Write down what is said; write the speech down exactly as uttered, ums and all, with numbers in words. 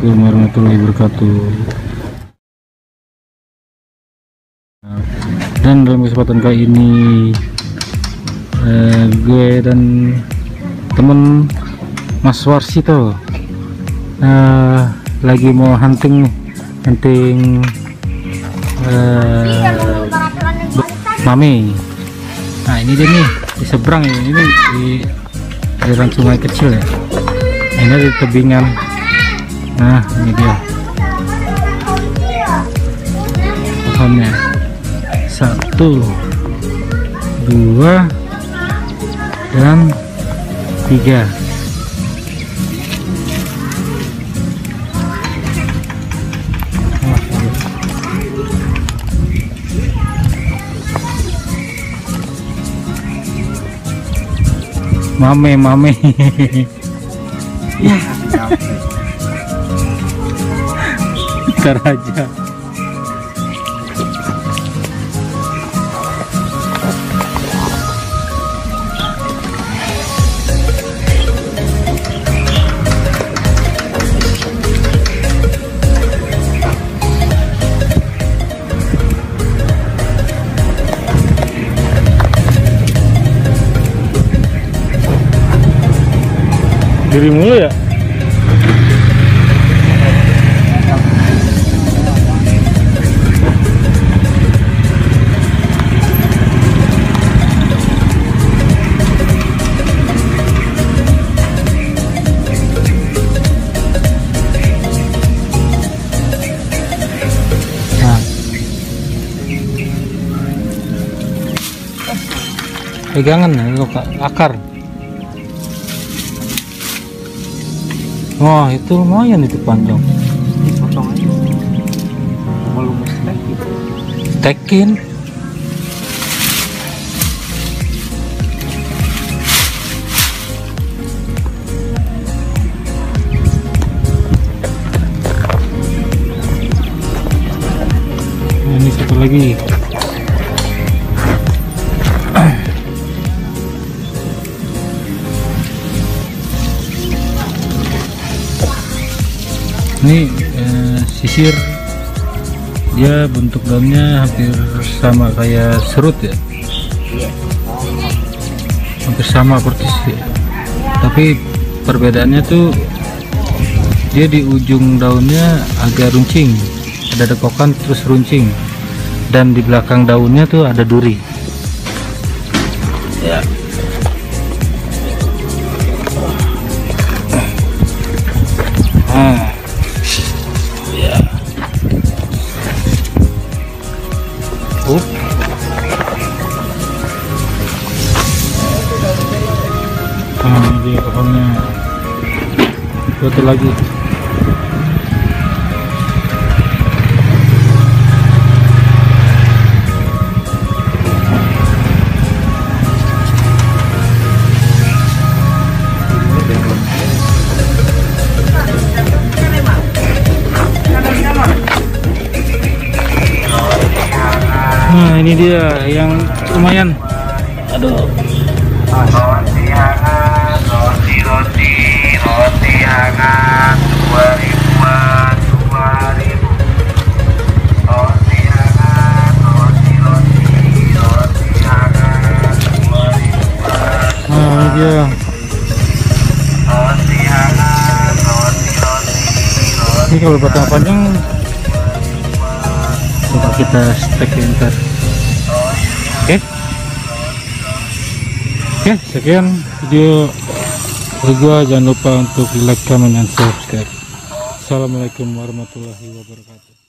Assalamualaikum warahmatullahi wabarakatuh. Dan dalam kesempatan kali ini eh, gue dan temen Mas Warsito eh, lagi mau hunting hunting eh, mame. Nah ini dia nih di seberang ya, ini di aliran sungai kecil ya. Nah, ini di tebingan. Nah ini dia pohonnya, satu, dua, dan tiga. Mame, mame. Ntar aja. Diri mulu ya. Pegangan ya, akar. Wah, itu lumayan itu panjang. Dipotong aja. Kalau mesti tekin. Nah, ini satu lagi. Ini eh, sisir, dia bentuk daunnya hampir sama kayak serut ya, hampir sama persis ya. Tapi perbedaannya tuh dia di ujung daunnya agak runcing, ada dekokan terus runcing, dan di belakang daunnya tuh ada duri ya. Nah, satu lagi. Nah ini dia yang lumayan. Aduh. Hangat dua ribu dua puluh roti hangat, roti roti roti hangat dua ribu dua puluh. Nah dia roti hangat, roti roti roti. Ini kalau batang panjang coba kita stek ntar. Oke oke sekian video gua, jangan lupa untuk di like, comment, dan subscribe. Assalamualaikum warahmatullahi wabarakatuh.